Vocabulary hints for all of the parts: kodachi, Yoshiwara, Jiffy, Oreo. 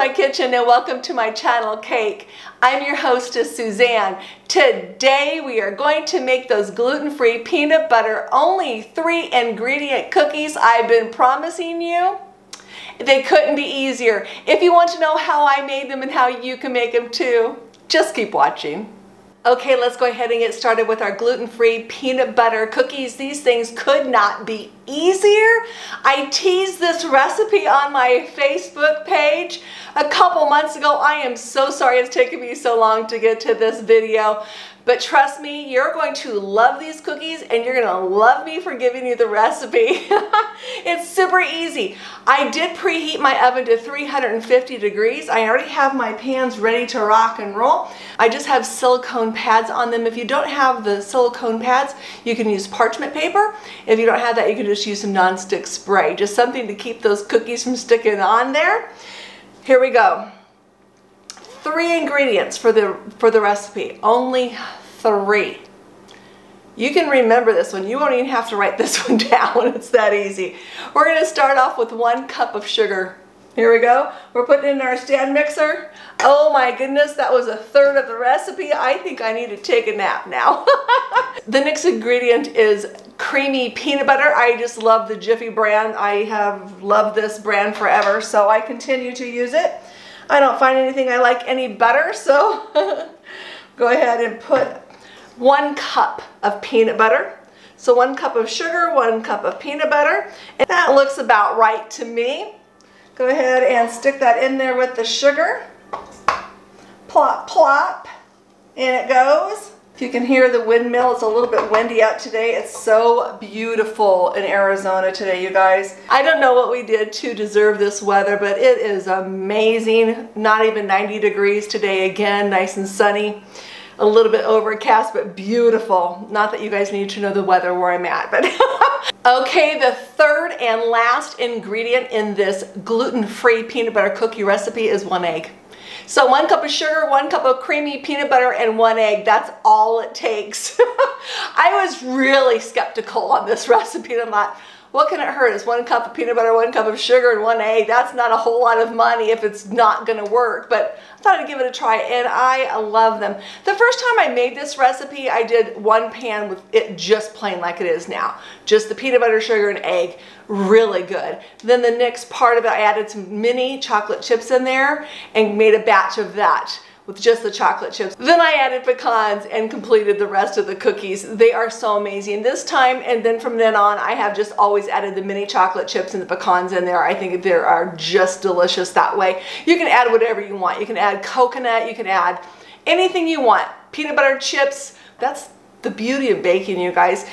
my kitchen and welcome to my channel, Cake. I'm your hostess, Suzanne. Today we are going to make those gluten-free peanut butter only 3-ingredient cookies I've been promising you. They couldn't be easier. If you want to know how I made them and how you can make them too, just keep watching. Okay, let's go ahead and get started with our gluten-free peanut butter cookies. These things could not be easier. I teased this recipe on my Facebook page a couple months ago. I am so sorry it's taken me so long to get to this video, but trust me, you're going to love these cookies and you're gonna love me for giving you the recipe. It's super easy. I did preheat my oven to 350 degrees. I already have my pans ready to rock and roll. I just have silicone pads on them. If you don't have the silicone pads, you can use parchment paper. If you don't have that, you can just use some nonstick spray, just something to keep those cookies from sticking on there. Here we go. 3 ingredients for the recipe, only 3. You can remember this one. You won't even have to write this one down. It's that easy. We're going to start off with 1 cup of sugar. Here we go. We're putting in our stand mixer. Oh my goodness, that was 1/3 of the recipe. I think I need to take a nap now. The next ingredient is creamy peanut butter. I just love the Jiffy brand. I have loved this brand forever, so I continue to use it. I don't find anything I like any better, so go ahead and put 1 cup of peanut butter. So 1 cup of sugar, 1 cup of peanut butter, and that looks about right to me. Go ahead and stick that in there with the sugar. Plop, plop, and it goes. If you can hear the windmill, it's a little bit windy out today. It's so beautiful in Arizona today, you guys. I don't know what we did to deserve this weather, but it is amazing. Not even 90 degrees today again, nice and sunny. A little bit overcast, but beautiful. Not that you guys need to know the weather where I'm at, but. Okay, the 3rd and last ingredient in this gluten-free peanut butter cookie recipe is 1 egg. So 1 cup of sugar, 1 cup of creamy peanut butter, and 1 egg. That's all it takes. I was really skeptical on this recipe, and I'm like, what can it hurt? It's 1 cup of peanut butter, 1 cup of sugar, and 1 egg. That's not a whole lot of money if it's not gonna work, but I thought I'd give it a try, and I love them. The first time I made this recipe, I did 1 pan with it just plain like it is now. Just the peanut butter, sugar, and egg. Really good. Then the next part of it, I added some mini chocolate chips in there and made a batch of that with just the chocolate chips. Then I added pecans and completed the rest of the cookies. They are so amazing this time, and then from then on I have just always added the mini chocolate chips and the pecans in there. I think they are just delicious that way. You can add whatever you want. You can add coconut, you can add anything you want. Peanut butter chips, that's the beauty of baking, you guys.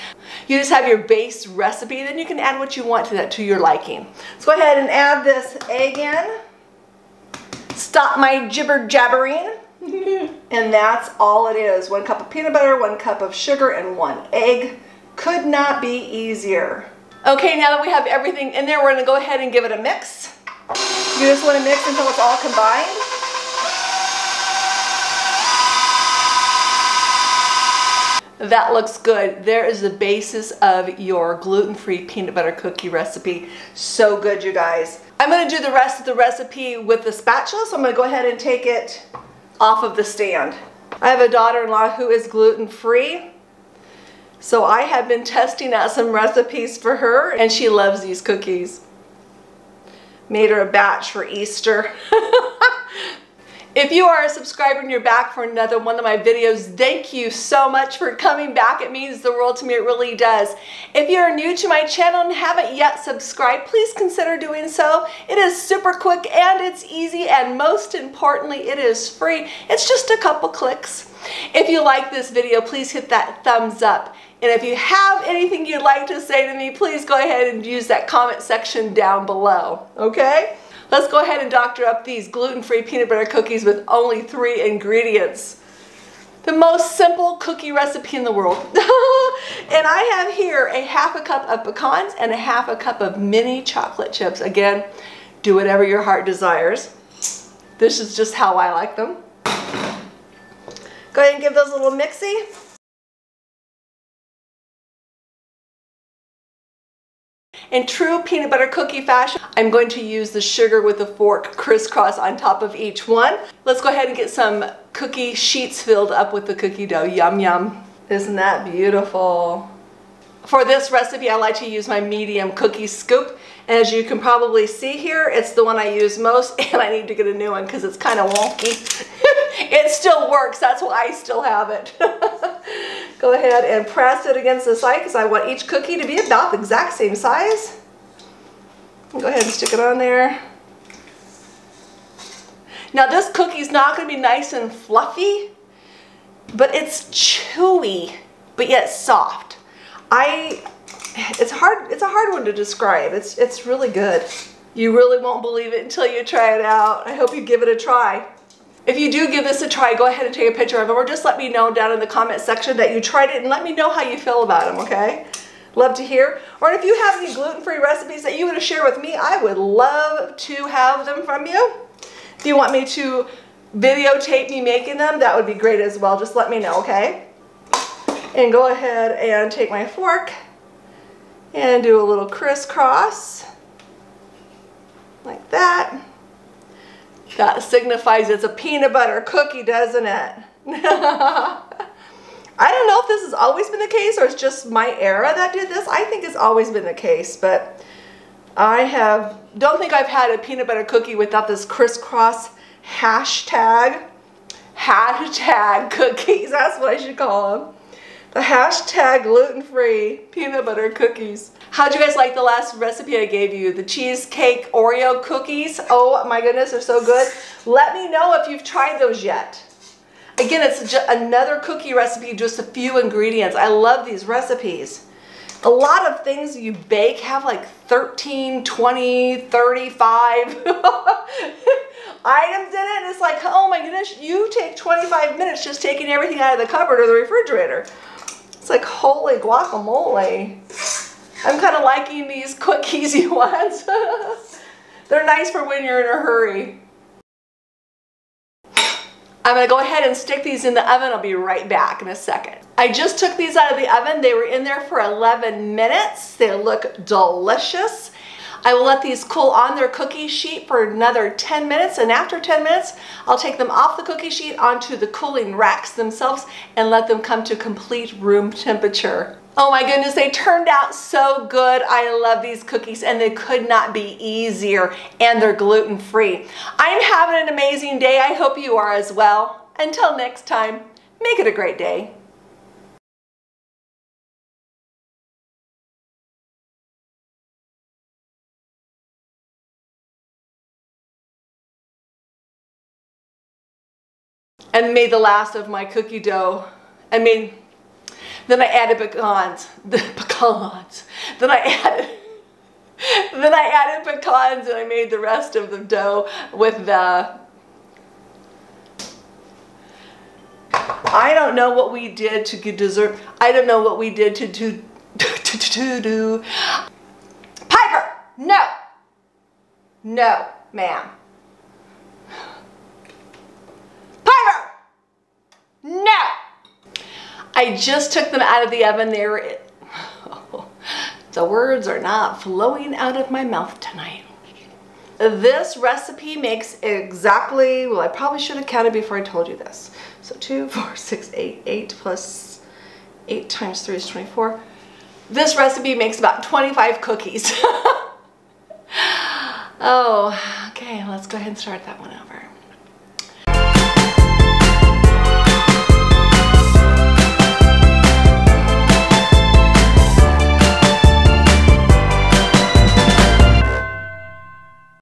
You just have your base recipe, then you can add what you want to that to your liking. Let's go ahead and add this egg in. Stop my jibber jabbering. And that's all it is. 1 cup of peanut butter, 1 cup of sugar, and 1 egg. Could not be easier. Okay, now that we have everything in there, we're going to go ahead and give it a mix. You just want to mix until it's all combined. That looks good. There is the basis of your gluten-free peanut butter cookie recipe. So good, you guys. I'm going to do the rest of the recipe with the spatula, so I'm going to go ahead and take it off of the stand. I have a daughter-in-law who is gluten-free, so I have been testing out some recipes for her, and she loves these cookies. Made her a batch for Easter. If you are a subscriber and you're back for another one of my videos, thank you so much for coming back. It means the world to me, it really does. If you're new to my channel and haven't yet subscribed, please consider doing so. It is super quick and it's easy, and most importantly, it is free. It's just a couple clicks. If you like this video, please hit that thumbs up. And if you have anything you'd like to say to me, please go ahead and use that comment section down below, okay? Let's go ahead and doctor up these gluten-free peanut butter cookies with only 3 ingredients. The most simple cookie recipe in the world. And I have here 1/2 cup of pecans and 1/2 cup of mini chocolate chips. Again, do whatever your heart desires. This is just how I like them. Go ahead and give those a little mixy. In true peanut butter cookie fashion, I'm going to use the sugar with a fork crisscross on top of each one. Let's go ahead and get some cookie sheets filled up with the cookie dough. Yum, yum. Isn't that beautiful? For this recipe, I like to use my medium cookie scoop. And as you can probably see here, it's the one I use most, and I need to get a new one because it's kind of wonky. It still works, that's why I still have it. Go ahead and press it against the side because I want each cookie to be about the exact same size. Go ahead and stick it on there. Now this cookie's not gonna be nice and fluffy, but it's chewy, but yet soft. It's a hard one to describe. It's really good. You really won't believe it until you try it out. I hope you give it a try. If you do give this a try, go ahead and take a picture of them, or just let me know down in the comment section that you tried it and let me know how you feel about them, okay? Love to hear. Or if you have any gluten-free recipes that you want to share with me, I would love to have them from you. If you want me to videotape me making them, that would be great as well. Just let me know, okay? And go ahead and take my fork and do a little crisscross like that. That signifies it's a peanut butter cookie, doesn't it? I don't know if this has always been the case or it's just my era that did this. I think it's always been the case, but don't think I've had a peanut butter cookie without this crisscross hashtag cookies. That's what I should call them. The hashtag gluten-free peanut butter cookies. How'd you guys like the last recipe I gave you? The cheesecake Oreo cookies? Oh my goodness, they're so good. Let me know if you've tried those yet. Again, it's just another cookie recipe, just a few ingredients. I love these recipes. A lot of things you bake have like 13, 20, 35 items in it, and it's like, oh my goodness, you take 25 minutes just taking everything out of the cupboard or the refrigerator. It's like, holy guacamole. I'm kind of liking these quick, easy ones. They're nice for when you're in a hurry. I'm gonna go ahead and stick these in the oven. I'll be right back in a second. I just took these out of the oven. They were in there for 11 minutes. They look delicious. I will let these cool on their cookie sheet for another 10 minutes, and after 10 minutes, I'll take them off the cookie sheet onto the cooling racks themselves and let them come to complete room temperature. Oh my goodness, they turned out so good. I love these cookies and they could not be easier, and they're gluten-free. I'm having an amazing day. I hope you are as well. Until next time, make it a great day. And made the last of my cookie dough. Then I added pecans, Then I added pecans, and I made the rest of the dough with the, I don't know what we did to get dessert. I don't know what we did to do. Piper, no. No, ma'am. Piper, no. I just took them out of the oven. The words are not flowing out of my mouth tonight. This recipe makes exactly, well, I probably should have counted before I told you this. So 2, 4, 6, 8, 8 plus 8 times 3 is 24. This recipe makes about 25 cookies. Oh, okay, let's go ahead and start that one over.